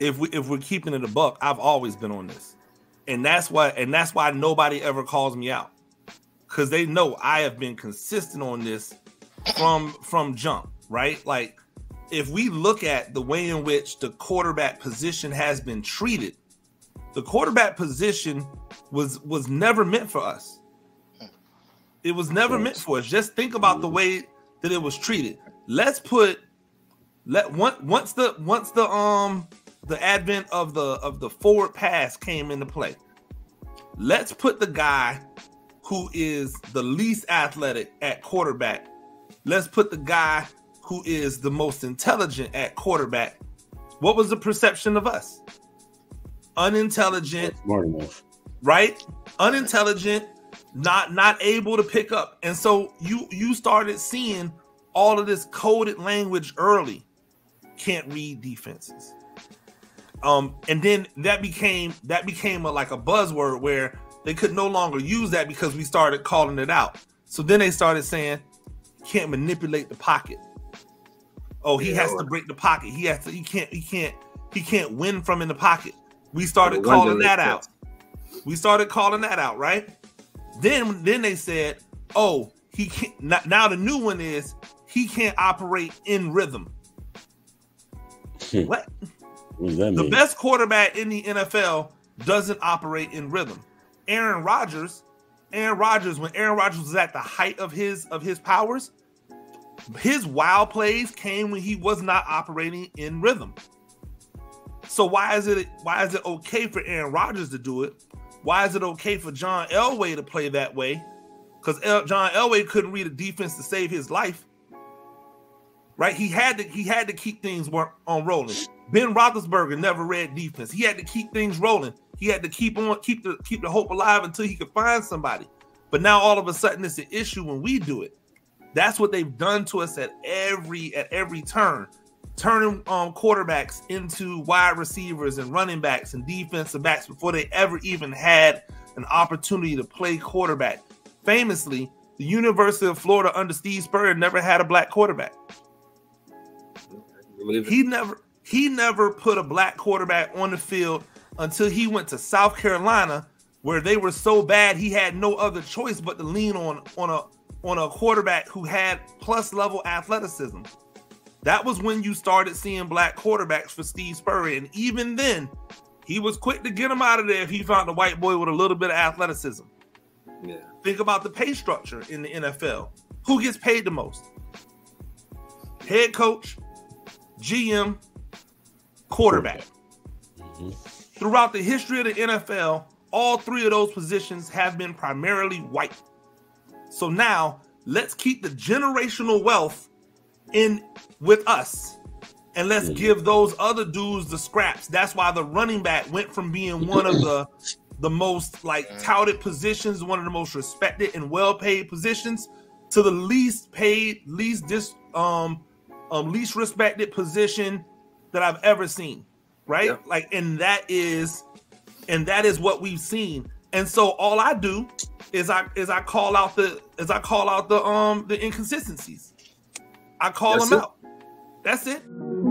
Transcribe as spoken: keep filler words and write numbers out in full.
if we if we're keeping it a buck, I've always been on this, and that's why and that's why nobody ever calls me out, because they know I have been consistent on this from from jump, right? Like, if we look at the way in which the quarterback position has been treated, the quarterback position was was never meant for us. It was never meant for us. Just think about the way that it was treated. Let's put let once once the once the um the advent of the of the forward pass came into play. Let's put the guy who is the least athletic at quarterback. Let's put the guy who is the most intelligent at quarterback. What was the perception of us? Unintelligent, smart enough, right? Unintelligent, not not able to pick up. And so you you started seeing all of this coded language early. Can't read defenses. Um, and then that became that became a, like a buzzword where they could no longer use that because we started calling it out. So then they started saying, can't manipulate the pocket. Oh, he yeah, has to break the pocket. He has to. He can't. He can't. He can't win from in the pocket. We started calling that out. We started calling that out, right? Then, then they said, "Oh, he can't." Now the new one is he can't operate in rhythm. What? What does that mean? The best quarterback in the N F L doesn't operate in rhythm. Aaron Rodgers, Aaron Rodgers, when Aaron Rodgers was at the height of his of his powers, his wild plays came when he was not operating in rhythm. So why is it why is it okay for Aaron Rodgers to do it? Why is it okay for John Elway to play that way? Because El, John Elway couldn't read a defense to save his life, right? He had to he had to keep things on rolling. Ben Roethlisberger never read defense. He had to keep things rolling. He had to keep on keep the keep the hope alive until he could find somebody. But now all of a sudden it's an issue when we do it. That's what they've done to us at every at every turn. Turning um, quarterbacks into wide receivers and running backs and defensive backs before they ever even had an opportunity to play quarterback. Famously, the University of Florida under Steve Spurrier never had a black quarterback. He never he never put a black quarterback on the field until he went to South Carolina, where they were so bad he had no other choice but to lean on on a on a quarterback who had plus level athleticism. That was when you started seeing black quarterbacks for Steve Spurrier. And even then, he was quick to get him out of there if he found a white boy with a little bit of athleticism. Yeah. Think about the pay structure in the N F L. Who gets paid the most? Head coach, G M, quarterback. Mm-hmm. Throughout the history of the N F L, all three of those positions have been primarily white. So now, let's keep the generational wealth in with us, and let's give those other dudes the scraps. That's why the running back went from being one of the the most like touted positions, one of the most respected and well-paid positions, to the least paid, least dis um, um least respected position that I've ever seen, right? Yep. Like, and that is and that is what we've seen. And so all I do is I is I call out the is I call out the um the inconsistencies. I call them out. That's it.